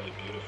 incredibly beautiful.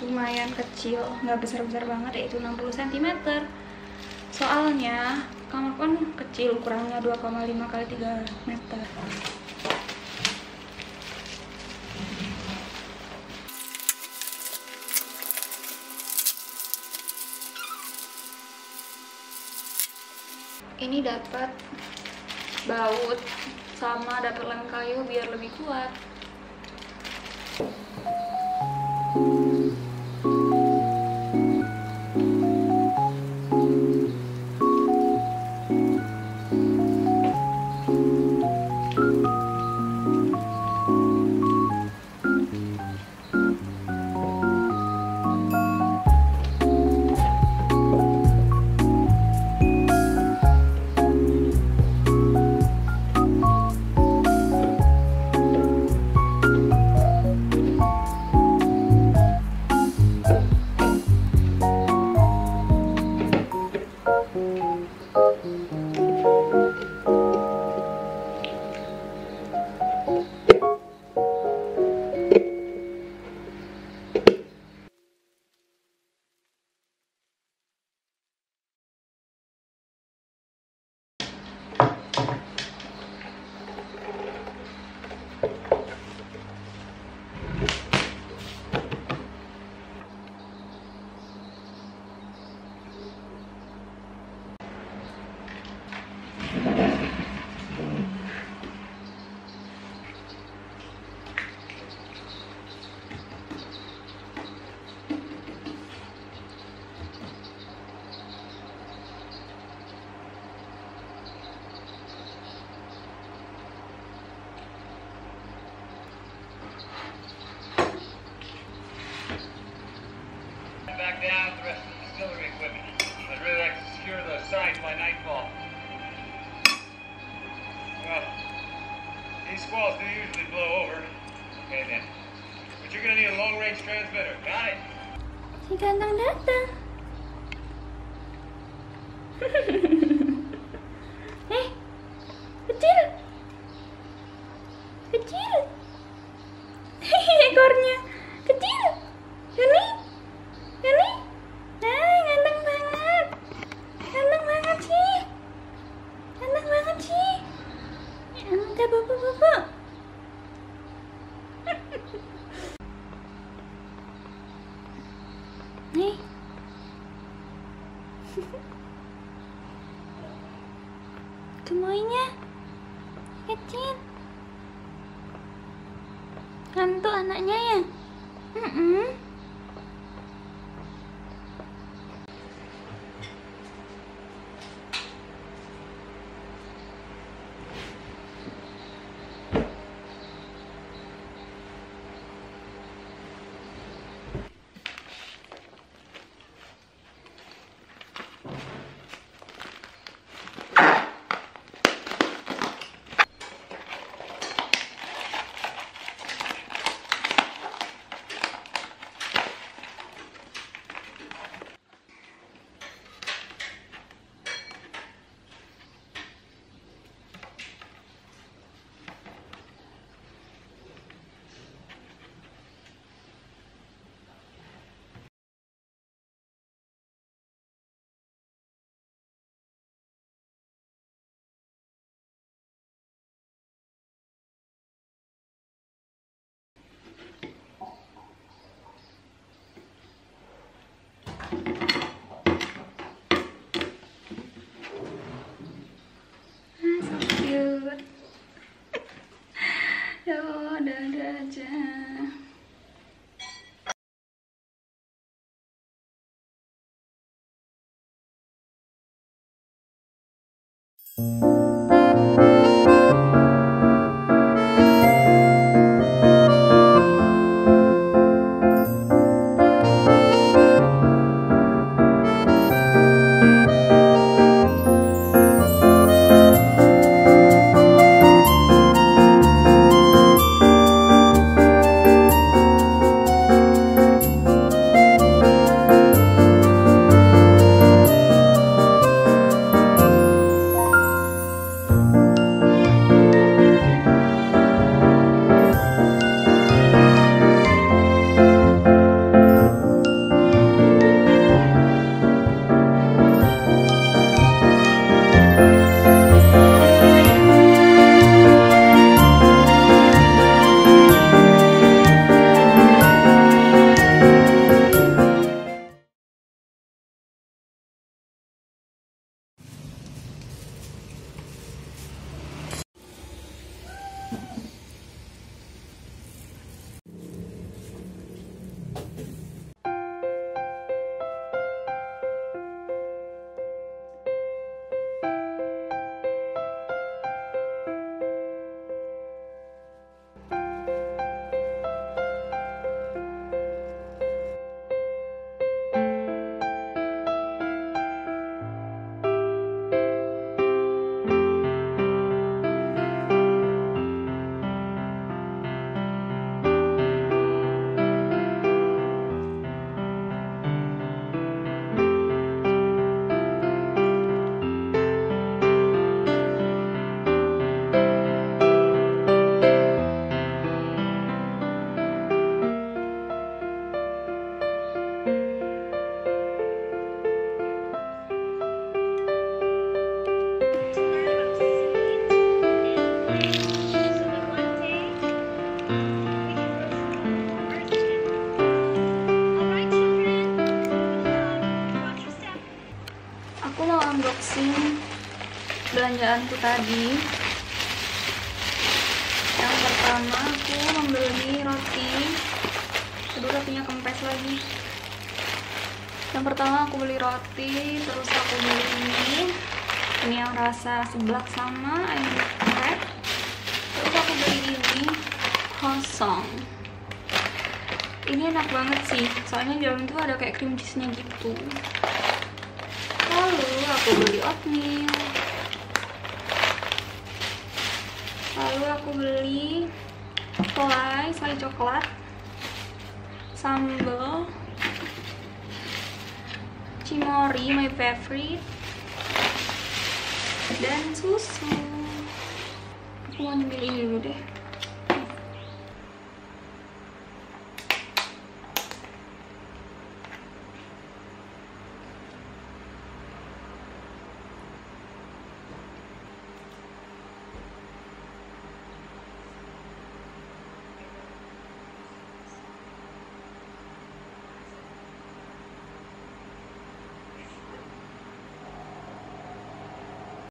Lumayan kecil, nggak besar-besar banget, yaitu 60 cm. Soalnya kamar kan kecil, ukurannya 2,5 x 3 meter. Ini dapat baut sama dapat lem kayu biar lebih kuat. Down the rest of the distillery equipment. I'd really like to secure those signs by nightfall. Well, these squalls do usually blow over. Okay then. But you're gonna need a long-range transmitter. Got it? Si Ganteng datang. Eh, kecil, kecil. Hehehe, ekornya kecil. Ini. Semuanya kecil. Hantu anaknya ya? ada-ada aja. Belanjaanku tadi, yang pertama aku membeli roti. Aduh, rotinya kempes lagi. Yang pertama aku beli roti, terus aku beli ini yang rasa seblak sama ayam geprek. Terus aku beli ini kosong. Ini enak banget sih, soalnya di dalam itu ada kayak cream cheese-nya gitu. Lalu aku beli oatmeal. Lalu aku beli selai coklat, sambal, cimori, my favorite, dan susu. Aku mau ambil ini dulu deh.